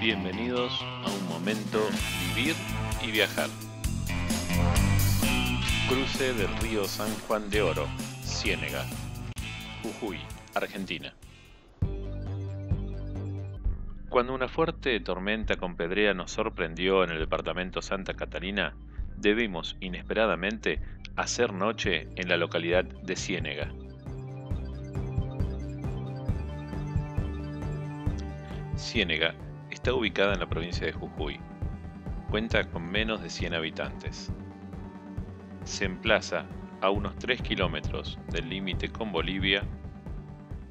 Bienvenidos a un momento Vivir y Viajar. Cruce del río San Juan de Oro, Ciénega, Jujuy, Argentina. Cuando una fuerte tormenta con pedrea nos sorprendió en el departamento Santa Catalina, debimos inesperadamente hacer noche en la localidad de Ciénega. Ciénega está ubicada en la provincia de Jujuy. Cuenta con menos de 100 habitantes. Se emplaza a unos 3 kilómetros del límite con Bolivia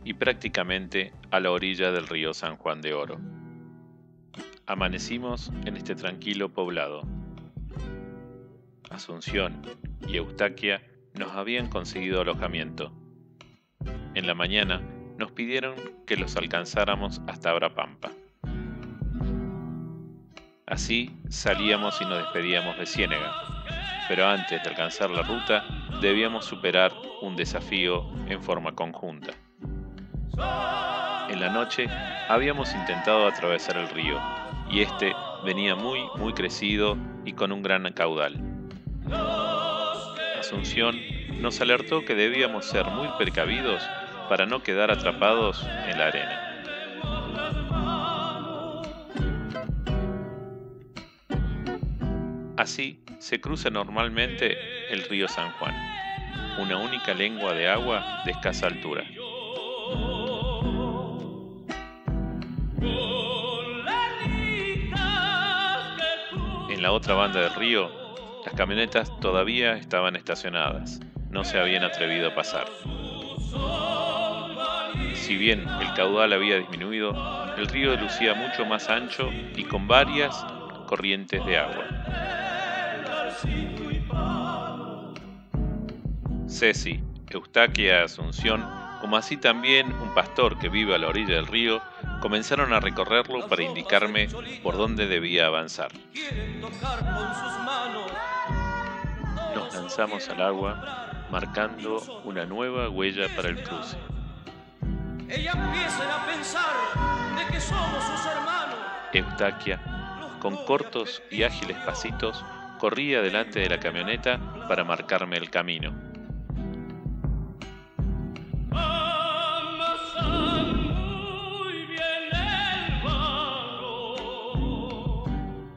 y prácticamente a la orilla del río San Juan de Oro. Amanecimos en este tranquilo poblado. Asunción y Eustaquia nos habían conseguido alojamiento. En la mañana nos pidieron que los alcanzáramos hasta Abrapampa. Así salíamos y nos despedíamos de Ciénega, pero antes de alcanzar la ruta debíamos superar un desafío en forma conjunta. En la noche habíamos intentado atravesar el río y este venía muy crecido y con un gran caudal. Asunción nos alertó que debíamos ser muy precavidos para no quedar atrapados en la arena. Así se cruza normalmente el río San Juan, una única lengua de agua de escasa altura. En la otra banda del río, las camionetas todavía estaban estacionadas, no se habían atrevido a pasar. Si bien el caudal había disminuido, el río lucía mucho más ancho y con varias corrientes de agua. Ceci, Eustaquia, Asunción, como así también un pastor que vive a la orilla del río, comenzaron a recorrerlo para indicarme por dónde debía avanzar. Nos lanzamos al agua, marcando una nueva huella para el cruce. Eustaquia, con cortos y ágiles pasitos, corría delante de la camioneta para marcarme el camino.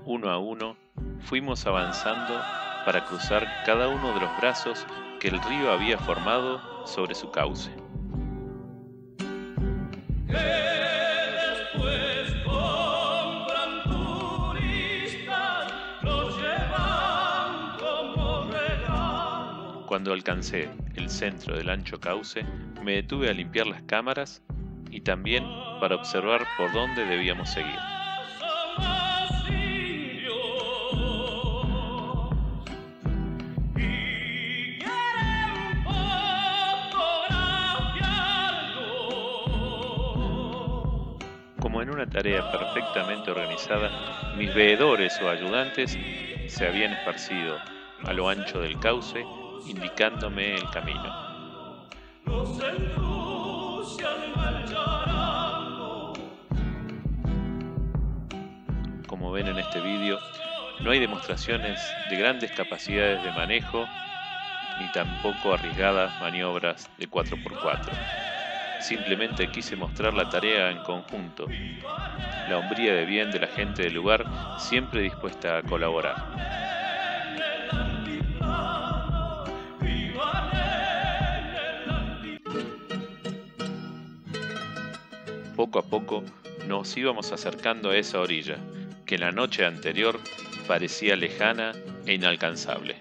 Uno a uno fuimos avanzando para cruzar cada uno de los brazos que el río había formado sobre su cauce. Cuando alcancé el centro del ancho cauce, me detuve a limpiar las cámaras y también para observar por dónde debíamos seguir. Como en una tarea perfectamente organizada, mis veedores o ayudantes se habían esparcido a lo ancho del cauce, indicándome el camino. Como ven en este vídeo, no hay demostraciones de grandes capacidades de manejo ni tampoco arriesgadas maniobras de 4x4. Simplemente quise mostrar la tarea en conjunto, la hombría de bien de la gente del lugar, siempre dispuesta a colaborar. Poco a poco nos íbamos acercando a esa orilla, que la noche anterior parecía lejana e inalcanzable.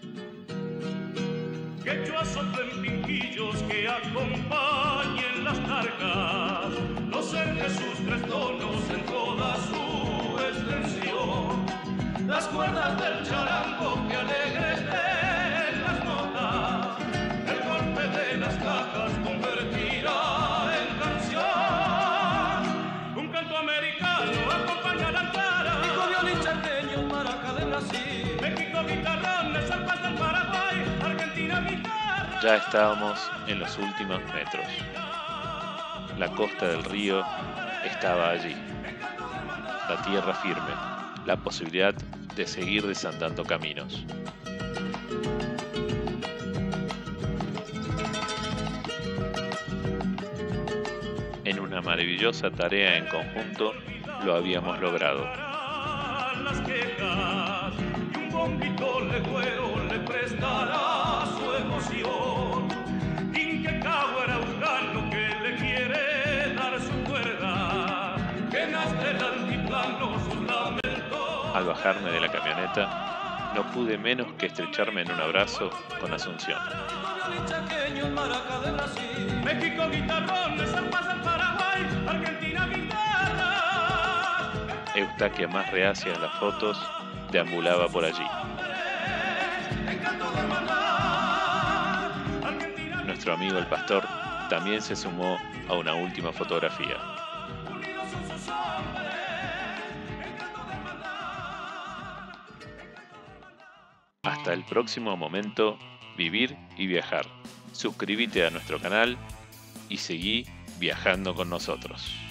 Las cuerdas del charango que alegres de las notas, el golpe de las cajas convertirá. Ya estábamos en los últimos metros. La costa del río estaba allí, la tierra firme, la posibilidad de seguir desandando caminos. En una maravillosa tarea en conjunto lo habíamos logrado. Al bajarme de la camioneta, no pude menos que estrecharme en un abrazo con Asunción. Eustaquia, más reacia en las fotos, deambulaba por allí. Nuestro amigo el pastor también se sumó a una última fotografía. Hasta el próximo momento, vivir y viajar. Suscríbete a nuestro canal y seguí viajando con nosotros.